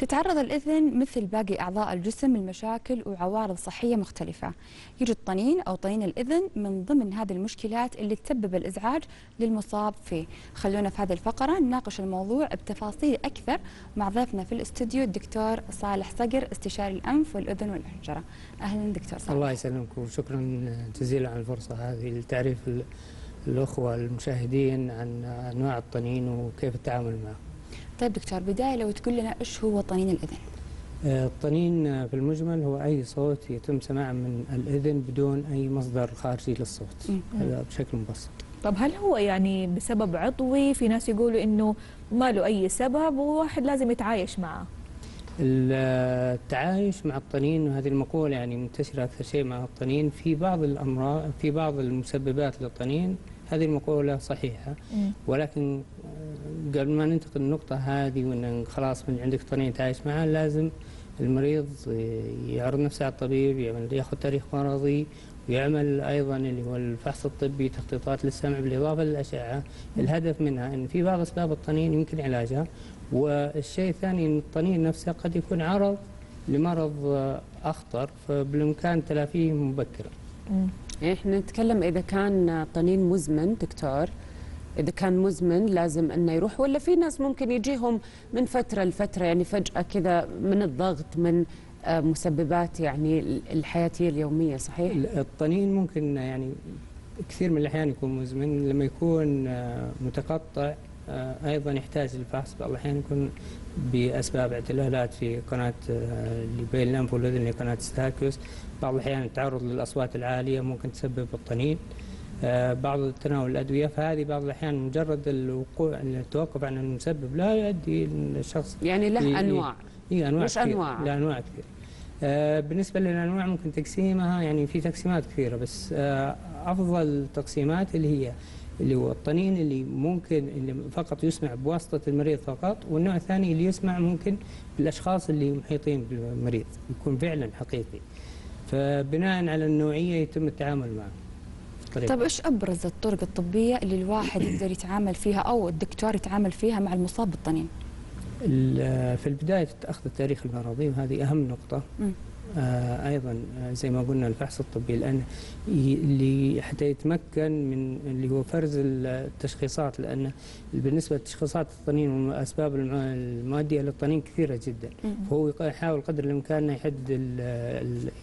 تتعرض الأذن مثل باقي أعضاء الجسم لمشاكل وعوارض صحية مختلفة. يجي الطنين أو طنين الأذن من ضمن هذه المشكلات اللي تسبب الإزعاج للمصاب فيه. خلونا في هذه الفقرة نناقش الموضوع بتفاصيل أكثر مع ضيفنا في الاستوديو الدكتور صالح صقر، استشاري الأنف والأذن والحنجرة. أهلا دكتور صالح. الله يسلمك وشكرا جزيلا على الفرصة هذه لتعريف الأخوة المشاهدين عن أنواع الطنين وكيف التعامل معه. طيب دكتور، بداية لو تقول لنا إيش هو طنين الأذن؟ الطنين في المجمل هو أي صوت يتم سماعه من الأذن بدون أي مصدر خارجي للصوت، هذا بشكل مبسط. طب هل هو يعني بسبب عضوي؟ في ناس يقولوا إنه ما له أي سبب وواحد لازم يتعايش معه. التعايش مع الطنين، وهذه المقولة يعني منتشرة أكثر شيء مع الطنين، في بعض الأمراض في بعض المسببات للطنين هذه المقولة صحيحة، ولكن قبل ما ننتقل النقطة هذه وإن خلاص من عندك طنين تعايش معه، لازم المريض يعرض نفسه على الطبيب، ياخذ تاريخ مرضي، ويعمل أيضا اللي هو الفحص الطبي، تخطيطات للسمع بالإضافة للأشعة. الهدف منها أن في بعض أسباب الطنين يمكن علاجها، والشيء الثاني أن الطنين نفسه قد يكون عرض لمرض أخطر فبالإمكان تلافيه مبكرا. إحنا نتكلم إذا كان طنين مزمن دكتور، إذا كان مزمن لازم أنه يروح، ولا في ناس ممكن يجيهم من فترة لفترة يعني فجأة كذا من الضغط من مسببات يعني الحياتية اليومية؟ صحيح، الطنين ممكن يعني كثير من الأحيان يكون مزمن، لما يكون متقطع أيضا يحتاج الفحص، بعض الأحيان يكون بأسباب اعتلالات في قناة اللي بين الأنف والأذن قناة استاكيوس، بعض الأحيان التعرض للأصوات العالية ممكن تسبب الطنين، بعض تناول الأدوية، فهذه بعض الأحيان مجرد الوقوع التوقف عن المسبب لا يؤدي الشخص يعني له أنواع. هي أنواع مش كثير. أنواع لا، أنواع كثير. بالنسبة للأنواع ممكن تقسيمها، يعني في تقسيمات كثيرة، بس أفضل تقسيمات اللي هو الطنين اللي ممكن اللي فقط يسمع بواسطة المريض فقط، والنوع الثاني اللي يسمع ممكن بالأشخاص اللي محيطين بالمريض يكون فعلا حقيقي، فبناء على النوعية يتم التعامل معه. طيب ايش أبرز الطرق الطبية اللي الواحد يقدر يتعامل فيها أو الدكتور يتعامل فيها مع المصاب بالطنين؟ في البداية أخذ التاريخ المرضي، وهذه أهم نقطة. أيضا زي ما قلنا الفحص الطبي، لأن اللي حتى يتمكن من اللي هو فرز التشخيصات، لأن بالنسبة لتشخيصات الطنين والأسباب المادية للطنين كثيرة جدا، فهو يحاول قدر الإمكان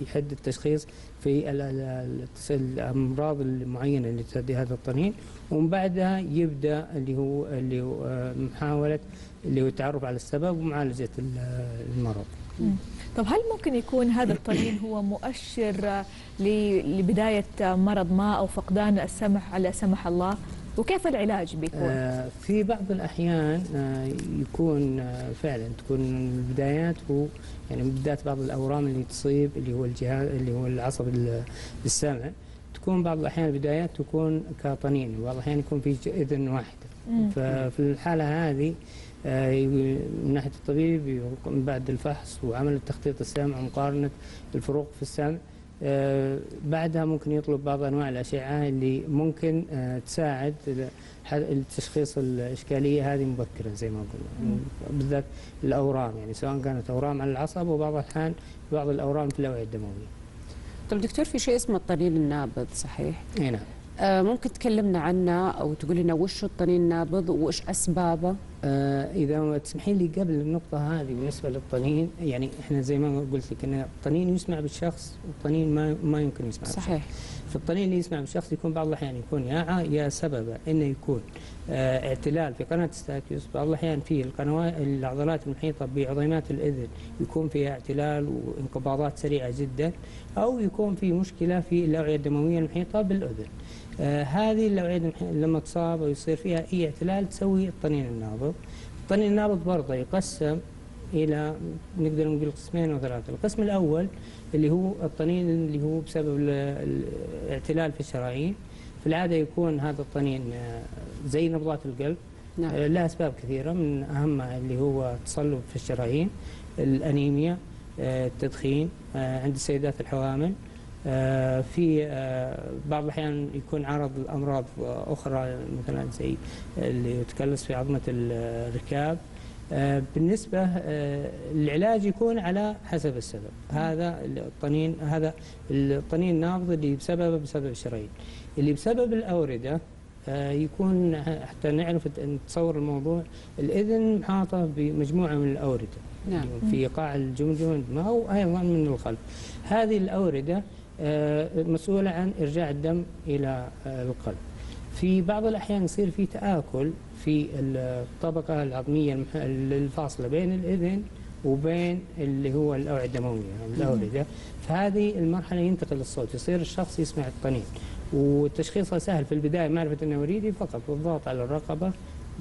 يحد التشخيص في الأمراض المعينة اللي تؤدي هذا الطنين، ومن بعدها يبدأ اللي هو محاولة اللي هو التعرف على السبب ومعالجة المرض. طب هل ممكن يكون هذا الطنين هو مؤشر لبداية مرض ما أو فقدان السمع لا سمح الله؟ وكيف العلاج بيكون؟ في بعض الأحيان يكون فعلا تكون البدايات، يعني بداية بعض الأورام اللي تصيب اللي هو العصب السمع، تكون بعض الأحيان البدايات تكون كطنين، وبعض الأحيان يكون في إذن واحدة. ففي الحالة هذه من ناحية الطبيب بعد الفحص وعمل التخطيط السمع ومقارنة الفروق في السمع، بعدها ممكن يطلب بعض أنواع الأشعة اللي ممكن تساعد التشخيص الإشكالية هذه مبكرة زي ما قلنا، بالذات الأورام، يعني سواء كانت أورام على العصب وبعض الأحيان بعض الأورام في الأوعية الدموية. طب دكتور، في شيء اسمه الطنين النابض صحيح؟ أي نعم. ممكن تكلمنا عنه أو تقول لنا وش الطنين النابض وش أسبابه؟ إذا ما تسمحي لي قبل النقطة هذه بالنسبة للطنين، يعني إحنا زي ما قلت لك أن الطنين يسمع بالشخص والطنين ما يمكن يسمع بالشخص. صحيح. فالطنين اللي يسمع بالشخص يكون بعض الأحيان يكون يا سببه إنه يكون اعتلال في قناة الستاكيوس، بعض الأحيان في القنوات العضلات المحيطة بعظيمات الأذن يكون فيها اعتلال وانقباضات سريعة جدا، أو يكون في مشكلة في الأوعية الدموية المحيطة بالأذن. هذه الأوعية لما تصاب أو يصير فيها أي اعتلال تسوي الطنين النابض. الطنين النابض برضه يقسم إلى نقدر نقول قسمين أو ثلاثة، القسم الأول اللي هو الطنين اللي هو بسبب الاعتلال في الشرايين، في العادة يكون هذا الطنين زي نبضات القلب. نعم. له أسباب كثيرة، من أهمها اللي هو تصلب في الشرايين، الأنيميا، التدخين عند السيدات الحوامل، في بعض الأحيان يكون عرض لأمراض أخرى مثلا زي اللي يتكلس في عظمة الركاب، بالنسبة العلاج يكون على حسب السبب. هذا الطنين النابض اللي بسببه بسبب الشرايين، اللي بسبب الأوردة يكون حتى نعرف نتصور الموضوع، الإذن محاطة بمجموعة من الأوردة في قاع الجمجمة أو أيضا من القلب. هذه الأوردة مسؤولة عن إرجاع الدم إلى القلب. في بعض الأحيان يصير في تآكل في الطبقة العظمية الفاصلة بين الإذن وبين اللي هو الأوعية الدموية الأوردة، فهذه المرحلة ينتقل الصوت، يصير الشخص يسمع الطنين، وتشخيصها سهل في البداية، معرفة أنه وريدي فقط والضغط على الرقبة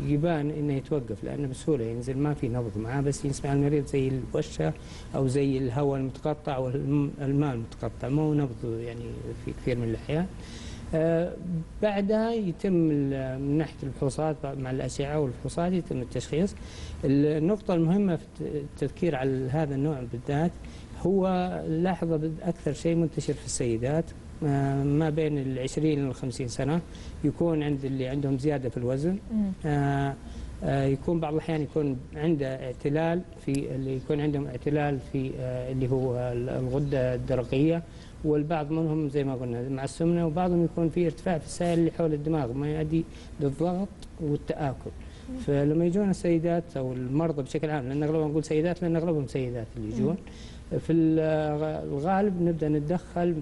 يبان أنه يتوقف لأنه بسهولة ينزل، ما في نبض معاه، بس يسمع المريض زي الوشة أو زي الهواء المتقطع والماء المتقطع، مو نبض يعني في كثير من الأحيان. بعدها يتم من ناحية الفحوصات مع الأشعة والفحوصات يتم التشخيص. النقطة المهمة في التذكير على هذا النوع بالذات هو لاحظة أكثر شيء منتشر في السيدات ما بين ال20 إلى ال50 سنة، يكون عند اللي عندهم زيادة في الوزن، يكون بعض الأحيان يكون عنده اعتلال في اللي يكون عندهم اعتلال في اللي هو الغدة الدرقية، والبعض منهم زي ما قلنا مع السمنة، وبعضهم يكون في ارتفاع في السائل اللي حول الدماغ ما يؤدي للضغط والتآكل. فلما يجون السيدات أو المرضى بشكل عام، لأن أغلبهم نقول سيدات لأن أغلبهم سيدات اللي يجون، في الغالب نبدأ نتدخل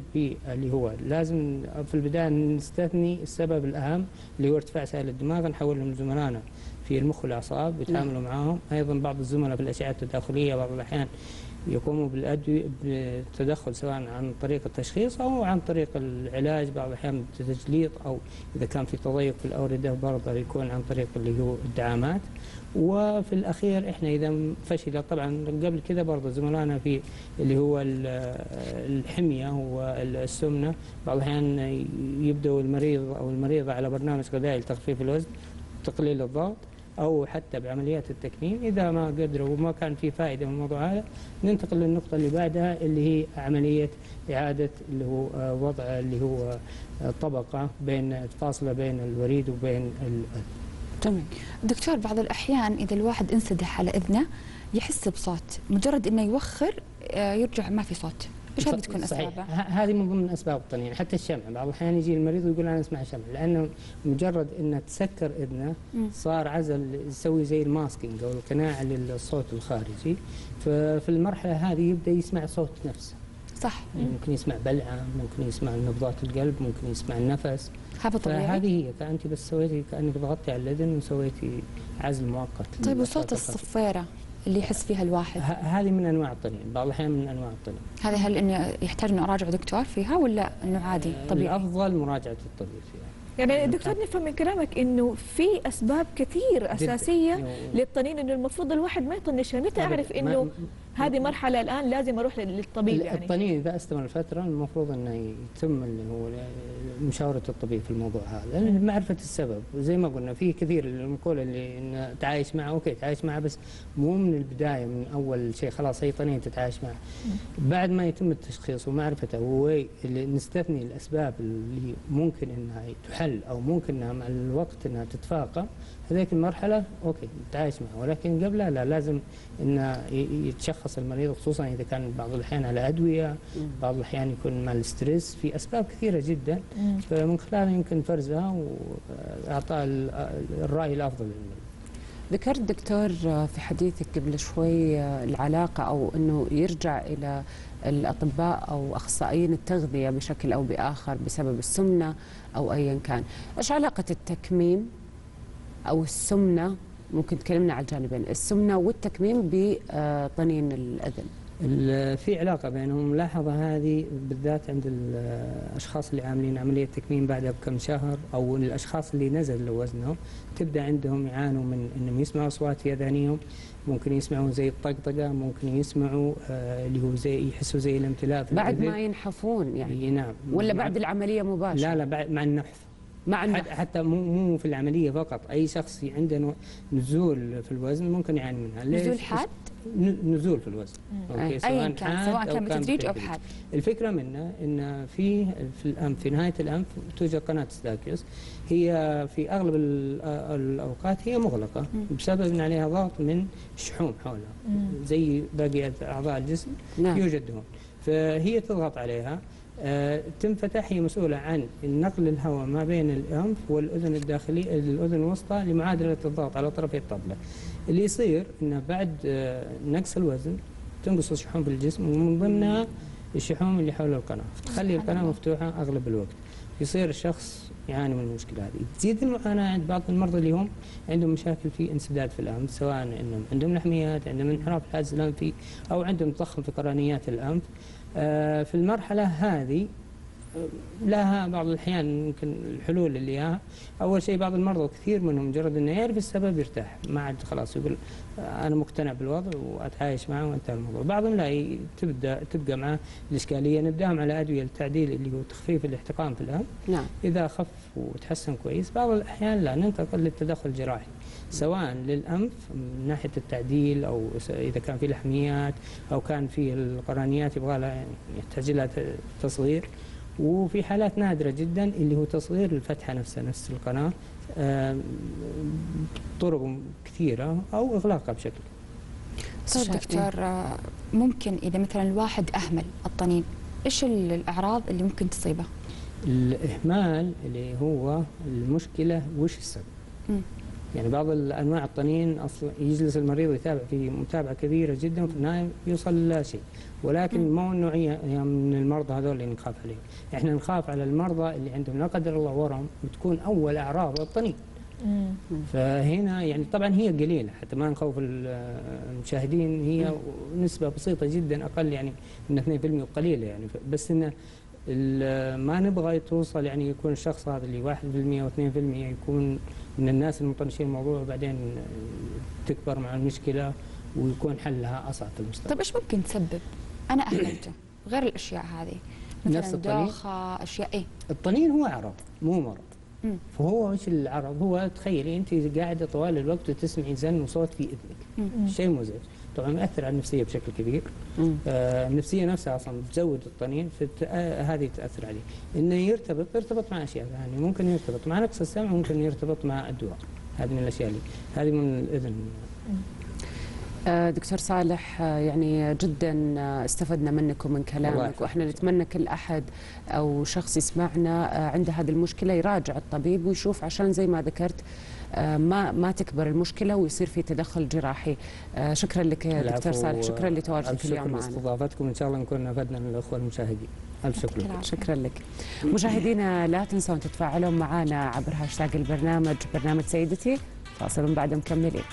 اللي هو لازم في البداية نستثني السبب الأهم اللي هو ارتفاع سائل الدماغ، نحولهم لزملائنا في المخ والأعصاب يتعاملوا معاهم، أيضا بعض الزملاء في الأشعة التداخلية بعض الأحيان يقوموا بالتدخل سواء عن طريق التشخيص أو عن طريق العلاج، بعض الأحيان بالتجليط أو إذا كان في تضيق في الأوردة برضه يكون عن طريق اللي هو الدعامات. وفي الأخير إحنا إذا فشل طبعا قبل كذا برضه زملائنا في اللي هو الحمية والسمنة، بعض الأحيان يبدأ المريض أو المريضة على برنامج غذائي لتخفيف الوزن وتقليل الضغط أو حتى بعمليات التكميم. إذا ما قدروا وما كان في فائدة من الموضوع هذا ننتقل للنقطة اللي بعدها اللي هي عملية إعادة اللي هو وضع اللي هو طبقة بين فاصلة بين الوريد وبين تمام. دكتور بعض الأحيان إذا الواحد انسدح على إذنه يحس بصوت، مجرد إنه يوخر يرجع ما في صوت، ايش هذه بتكون اسبابها؟ هذه من ضمن اسباب الطنين، حتى الشمع، بعض الاحيان يجي المريض ويقول انا اسمع شمع، لانه مجرد انه تسكر اذنه صار عزل، يسوي زي الماسكينج او القناع للصوت الخارجي، ففي المرحله هذه يبدا يسمع صوت نفسه. صح. ممكن يسمع بلعه، ممكن يسمع نبضات القلب، ممكن يسمع النفس. هذا طبيعي. هذه هي، فانت بس سويتي كانك ضغطتي على الاذن وسويتي عزل مؤقت. طيب وصوت الصفيره؟ اللي يحس فيها الواحد هذه من انواع الطنين، بعض الاحيان من انواع الطنين. هذه هل انه يحتاج انه اراجع دكتور فيها ولا انه عادي طبيعي؟ الافضل مراجعه الطبيب فيها. يعني دكتور نفهم من كلامك انه في اسباب كثير اساسيه للطنين، انه المفروض الواحد ما يطنشها، متى اعرف انه هذه مرحله الان لازم اروح للطبيب؟ يعني الطنين اذا استمر فتره المفروض انه يتم اللي هو مشاوره الطبيب في الموضوع هذا، معرفه السبب، وزي ما قلنا في كثير المقوله اللي تعايش معه، اوكي تعايش معه بس مو من البدايه من اول شيء خلاص هي طنين تتعايش معه. بعد ما يتم التشخيص ومعرفته نستثني الاسباب اللي ممكن انها تحل او ممكن انها مع الوقت انها تتفاقم، هذيك المرحله اوكي نتعايش معه، ولكن قبلها لا، لازم انه يتشخص المريض، خصوصا اذا كان بعض الاحيان على ادويه، بعض الاحيان يكون مع الستريس، في اسباب كثيره جدا فمن خلالها يمكن فرزها واعطاء الراي الافضل للمريض. ذكرت دكتور في حديثك قبل شوي العلاقه او انه يرجع الى الاطباء او اخصائيين التغذيه بشكل او باخر بسبب السمنه او ايا كان، ايش علاقه التكميم او السمنه؟ ممكن تكلمنا على الجانبين، السمنه والتكميم، بطنين الاذن. في علاقه بينهم، الملاحظه هذه بالذات عند الاشخاص اللي عاملين عمليه تكميم بعدها بكم شهر، او الاشخاص اللي نزل وزنهم، تبدا عندهم يعانوا من انهم يسمعوا اصوات في اذانيهم، ممكن يسمعوا زي الطقطقه، ممكن يسمعوا اللي هو زي يحسوا زي الامتلاء بعد ما ينحفون يعني. نعم. ولا بعد العمليه مباشره؟ لا لا، بعد مع النحف. حتى مو في العملية فقط، أي شخص عنده نزول في الوزن ممكن يعاني منها. نزول حاد؟ نزول في الوزن. أوكي. سواء كان بالتدريج أو بحاد. الفكرة منه أن في الأنف، في نهاية الأنف توجد قناة استاكيوس، هي في أغلب الأوقات هي مغلقة بسبب أن عليها ضغط من الشحوم حولها زي باقي أعضاء الجسم. يوجد دهون، فهي تضغط عليها تنفتح. هي مسؤولة عن نقل الهواء ما بين الأنف والأذن الداخلية، الأذن الوسطى، لمعادلة الضغط على طرفي الطبلة. اللي يصير أنه بعد نقص الوزن تنقص الشحوم بالجسم، ومن ضمنها الشحوم اللي حول القناة، تخلي القناة مفتوحة أغلب الوقت. يصير الشخص يعاني من المشكلة هذه. تزيد المعاناة عند بعض المرضى اللي هم عندهم مشاكل في انسداد في الأنف، سواء أنهم عندهم لحميات، عندهم انحراف الحاجز الأنفي، أو عندهم تضخم في قرنيات الأنف. في المرحلة هذه لها بعض الأحيان يمكن الحلول اللي لها. أول شيء بعض المرضى كثير منهم مجرد أنه يعرف السبب يرتاح، ما عاد خلاص يقول أنا مقتنع بالوضع وأتعايش معه وانتهى الموضوع. بعضهم لا، تبقى معه الإشكالية. نبدأهم على أدوية التعديل اللي هو تخفيف الاحتقان في الأنف. إذا خف وتحسن كويس. بعض الأحيان لا، ننتقل للتدخل الجراحي، سواء للأنف من ناحية التعديل، أو إذا كان في لحميات أو كان في القرنيات يبغى لها يحتاج لها تصغير. وفي حالات نادرة جدا اللي هو تصغير الفتحة نفسها، نفس القناة، طرق كثيرة أو إغلاقها بشكل. دكتور، ممكن إذا مثلا الواحد أهمل الطنين، إيش الأعراض اللي ممكن تصيبه؟ الإهمال اللي هو المشكلة، وش السبب؟ يعني بعض أنواع الطنين أصلا يجلس المريض يتابع في متابعة كبيرة جدا، وفي النهاية يوصل لا شيء. ولكن مو النوعية من المرضى هذول اللي نخاف عليهم. إحنا نخاف على المرضى اللي عندهم لا قدر الله ورم بتكون أول أعراض الطنين. فهنا يعني طبعا هي قليلة، حتى ما نخوف المشاهدين، هي نسبة بسيطة جدا، أقل يعني من 2%، وقليلة يعني. بس إنه ما نبغى توصل يعني يكون الشخص هذا اللي 1% و2% يكون من الناس المطنشين الموضوع، وبعدين تكبر مع المشكلة ويكون حلها أصعب في المستقبل. طيب إيش ممكن تسبب؟ أنا أهملته غير الأشياء هذه، مثلا دوخة، أشياء إيه؟ الطنين هو عرض مو مرض. فهو وش العرض؟ هو تخيلي أنت قاعدة طوال الوقت وتسمعي زن وصوت في إذنك، شيء مزعج. طبعا مأثر على النفسية بشكل كبير. النفسية نفسها أصلا بتزود الطنين، هذه تأثر عليه. إنه يرتبط مع أشياء ثانية، يعني ممكن يرتبط مع نقص السمع، ممكن يرتبط مع الدواء. هذه من الأشياء اللي هذه من الأذن. دكتور صالح، يعني جدا استفدنا منك ومن كلامك، واحنا نتمنى كل احد او شخص يسمعنا عنده هذه المشكله يراجع الطبيب ويشوف، عشان زي ما ذكرت ما تكبر المشكله ويصير في تدخل جراحي. شكرا لك يا دكتور صالح، شكرا لتواجدك اليوم معنا، شكرا لاستضافتكم، ان شاء الله نكون افدنا الاخوه المشاهدين. الف شكر. شكرا لك. مشاهدينا لا تنسون تتفاعلون معنا عبر هاشتاج البرنامج، برنامج سيدتي. فاصل بعد مكملين.